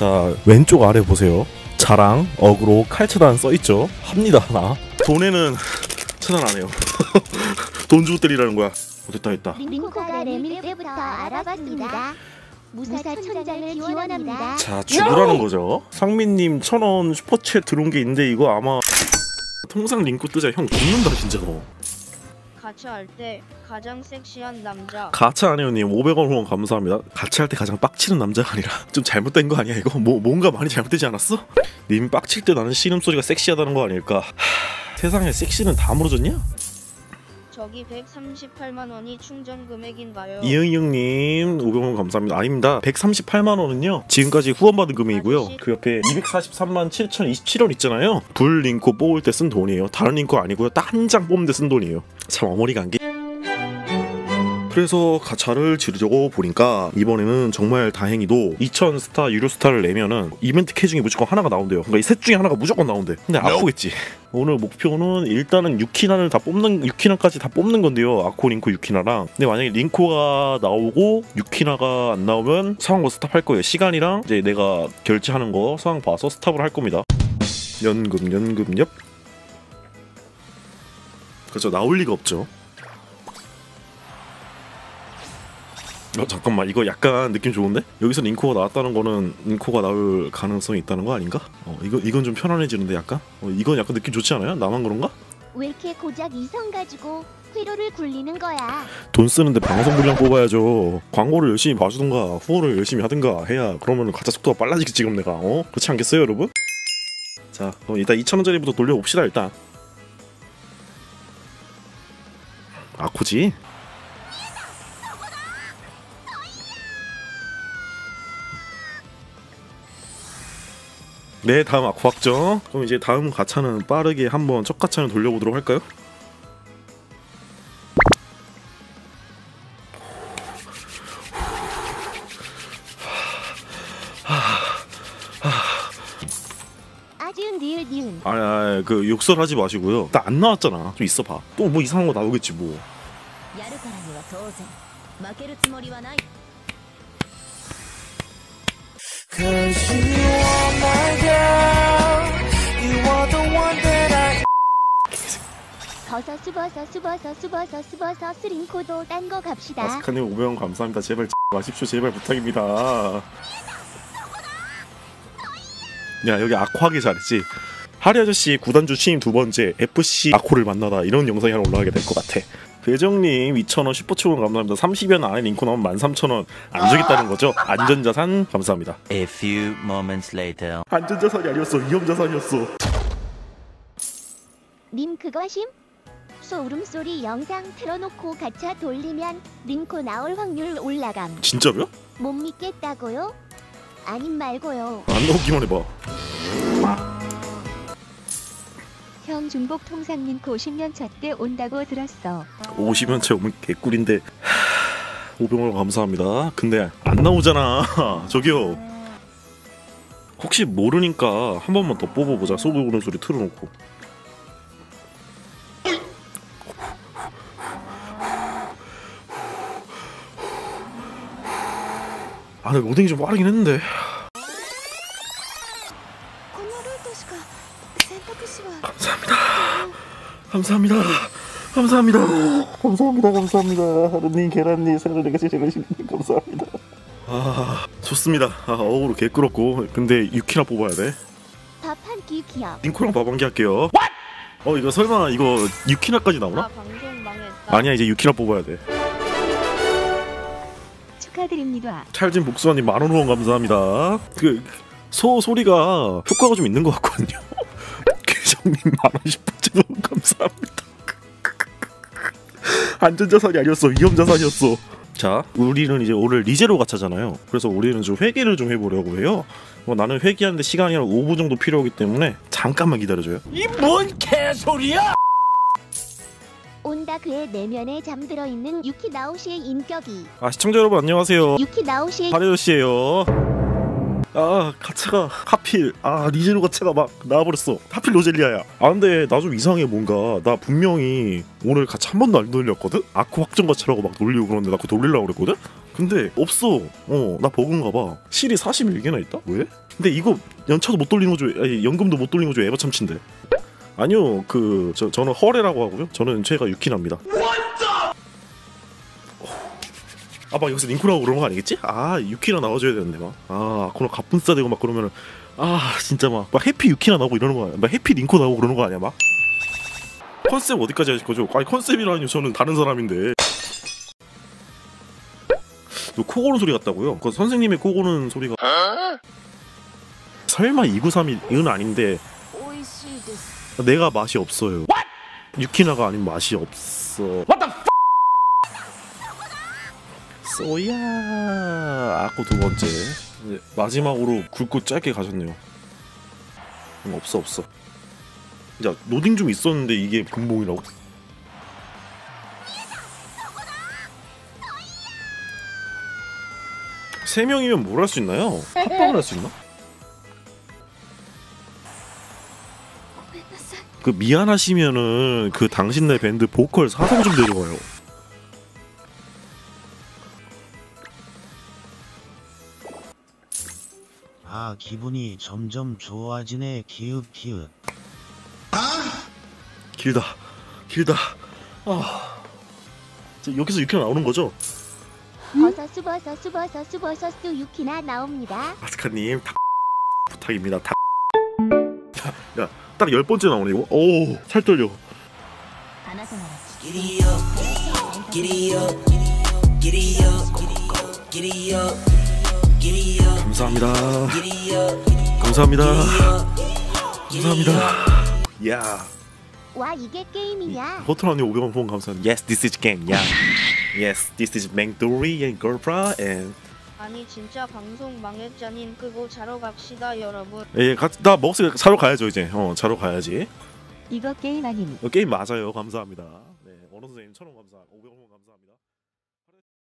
자, 왼쪽 아래 보세요. 자랑, 어그로, 칼 차단 써있죠? 합니다, 나. 돈에는 차단 안 해요. 돈 주고 때리라는 거야. 됐다, 됐다. 링코가 레밀 때부터 알아봤습니다. 무사 천장을 기원합니다. 자, 죽으라는 거죠. 상민님 1000원 슈퍼챗 들어온 게 있는데 이거 아마 통상 링코 뜨자 형 죽는다 진짜 너. 가차 할 때 가장 섹시한 남자. 가차 아니에요 님. 500원 후원 감사합니다. 가차 할 때 가장 빡치는 남자가 아니라 좀 잘못된 거 아니야 이거? 뭔가 많이 잘못되지 않았어? 님 빡칠 때 나는 신음소리가 섹시하다는 거 아닐까? 하, 세상에 섹시는 다 물어줬냐? 저기 138만원이 충전금액인가요? 이응이응님 500원 감사합니다. 아닙니다. 138만원은요 지금까지 후원받은 금액이고요. 아저씨. 그 옆에 243만 7,027원 있잖아요. 불 링코 뽑을 때 쓴 돈이에요. 다른 링코 아니고요. 딱 한 장 뽑는 데 쓴 돈이에요. 참 어머니가 안 게... 그래서 가차를 지르려고 보니까 이번에는 정말 다행히도 2000스타 유료스타를 내면은 이벤트 캐 중에 무조건 하나가 나온대요. 그러니까 이 셋 중에 하나가 무조건 나온대. 근데 아프겠지. 오늘 목표는 일단은 유키나를 다 뽑는, 유키나까지 다 뽑는 건데요. 아코, 링코, 유키나랑. 근데 만약에 링코가 나오고 유키나가 안 나오면 상황 거 스탑할 거예요. 시간이랑 이제 내가 결제하는 거 상황 봐서 스탑을 할 겁니다. 연금 엽. 그렇죠. 나올 리가 없죠. 잠깐만 이거 약간 느낌 좋은데? 여기서 링코가 나왔다는 거는 링코가 나올 가능성이 있다는 거 아닌가? 이건 좀 편안해지는데 약간? 이건 약간 느낌 좋지 않아요? 나만 그런가? 왜 이렇게 고작 이성 가지고 회로를 굴리는 거야? 돈 쓰는데 방송 분량 뽑아야죠. 광고를 열심히 봐주던가 후원을 열심히 하든가 해야 그러면 가짜 속도가 빨라지겠지 지금 내가. 그렇지 않겠어요 여러분? 자 그럼 일단 2000원짜리부터 돌려봅시다 일단. 아코지? 네 다음 아쿠 확정. 그럼 이제 다음 가차는 빠르게 한번 첫 가차는 돌려보도록 할까요? 아지은 니은 니은. 아니 그 욕설하지 마시고요. 나 안 나왔잖아. 좀 있어봐. 또 뭐 이상한 거 나오겠지 뭐. 버서 수버서 수버서 수버서 수버서 스링코도 딴 거 갑시다. 아스카님 500원 감사합니다. 제발 마십시오. 제발 부탁입니다. 야 여기 아쿠하기 잘했지. 하리 아저씨 구단주 취임 2번째 FC 아쿠를 만나다 이런 영상이 하나 올라가게 될 것 같아. 배정님 2000원 슈퍼초원 감사합니다. 30연 안에 링코 나오면 13,000원 안 주겠다는 거죠? 안전자산 감사합니다. A few moments later. 안전자산이 아니었어. 위험자산이었어. 님 그거 하심? 소울음소리 영상 틀어놓고 가차 돌리면 링코 나올 확률 올라감. 진짜로요? 못 믿겠다고요? 아님 말고요. 안 나오기만 해봐. 형 중복 통상 링코 50년차 때 온다고 들었어. 50년차 오면 개꿀인데. 500원 감사합니다. 근데 안 나오잖아. 저기요 혹시 모르니까 한 번만 더 뽑아보자. 소울음 소리 틀어놓고. 아 근데 로딩이 좀 빠르긴 했는데. 감사합니다. 감사합니다. 감사합니다. 감사합니다. 감사합니다. 하루님 계란님 새로운 제시해주신 감사합니다. 아 좋습니다. 아 어우로 개끄럽고 근데 6키나 뽑아야 돼. 밥 한 끼 귀여. 링코랑 밥 한 끼 할게요. What? 이거 설마 이거 6키나까지 나오나? 아, 방송 망했다. 아니야 이제 6키나 뽑아야 돼. 축하드립니다. 찰진 복수아님 10,000원 후원 감사합니다. 그 소리가 효과가 좀 있는 것 같거든요. 계정님 10,000원 슈퍼챗 후원 감사합니다. 안전자산이 아니었어. 위험자산이었어. 자 우리는 이제 오늘 리제로 가차잖아요. 그래서 우리는 좀 회계를 좀 해보려고 해요. 나는 회계하는데 시간이 한 5분 정도 필요하기 때문에 잠깐만 기다려줘요. 이 뭔 개소리야! 온다 그의 내면에 잠들어 있는 유키나오씨의 인격이. 아 시청자 여러분 안녕하세요. 유키나오씨의 하리오씨예요. 아 가차가 하필 리제로 가차가 막 나와버렸어. 하필 로젤리아야. 아 근데 나 좀 이상해 뭔가. 나 분명히 오늘 가차 한 번도 안 돌렸거든? 아쿠 확정 가차라고 막 돌리고 그러는데 나 그거 돌리려고 그랬거든? 근데 없어. 나 버그인가 봐. 실이 41개나 있다? 왜? 근데 이거 연차도 못 돌리는 거죠. 아니, 연금도 못 돌리는 거죠. 에바 참치인데. 아니요, 저는 허레라고 하고요. 저는 제가 유키나입니다. 아, 막 여기서 링크라고 그런 거 아니겠지? 아, 유키나 나와줘야 되는데 막. 아, 그럼 갑분싸 되고 막 그러면은 아, 진짜 막 해피 유키나 나오고 이러는 거 아니야? 막 해피 링코 나오고 그러는 거 아니야 막? 컨셉 어디까지 하실 거죠? 아니 컨셉이라니요, 저는 다른 사람인데. 코 고는 소리 같다고요? 그 선생님의 코 고는 소리가. 설마 2931은 아닌데. 내가 맛이 없어요. What? 유키나가 아닌 맛이 없어. What the fuck? 소야. 아까 두 번째. 이제 마지막으로 굵고 짧게 가셨네요. 없어. 야, 노딩 좀 있었는데 이게 금봉이라고? 세 명이면 뭘 할 수 있나요? 합방을 할 수 있나? 그 미안하시면은 그 당신네 밴드 보컬 사성 좀 내려와요. 아, 기분이 점점 좋아지네. 기읍. 아! 길다. 아, 여기서 유키나 나오는 거죠? 어서 수버스 유키나 나옵니다. 아스카님 다 부탁입니다. 다. 야, 딱 10번째 나오네 이거. 오, 살 떨려. 감사합니다. 야. 와, 이게 게임이냐? 호트라님 500원 감사합니다. Yes, this is game. 야. Yes, this is 맹돌이 and Girlfra and. 아니 진짜 방송 망했자님 그거 자러 갑시다 여러분. 예, 나 먹었으니까 자러 가야죠 이제. 자러 가야지. 이거 게임 아님? 게임 맞아요. 감사합니다. 네, 원호 선생님 1,000원 감사합니다. 500원 감사합니다.